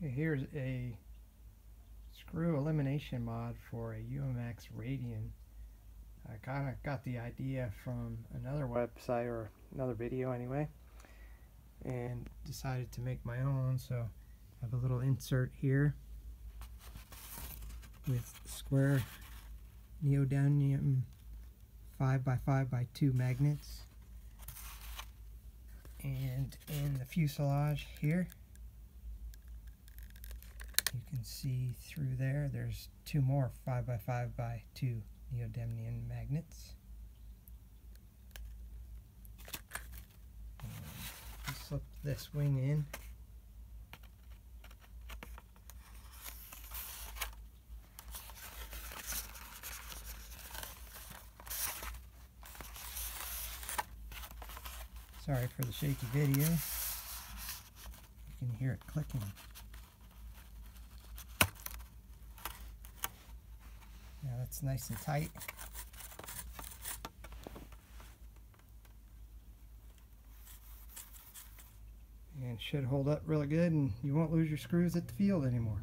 Here's a screw elimination mod for a UMX Radian. I kind of got the idea from another website, or another video anyway, and decided to make my own. So I have a little insert here with square neodymium 5x5x2 magnets, and in the fuselage here you can see through there there's two more 5x5x2 neodymium magnets. And slip this wing in. Sorry for the shaky video. You can hear it clicking. Now that's nice and tight. And should hold up really good, and you won't lose your screws at the field anymore.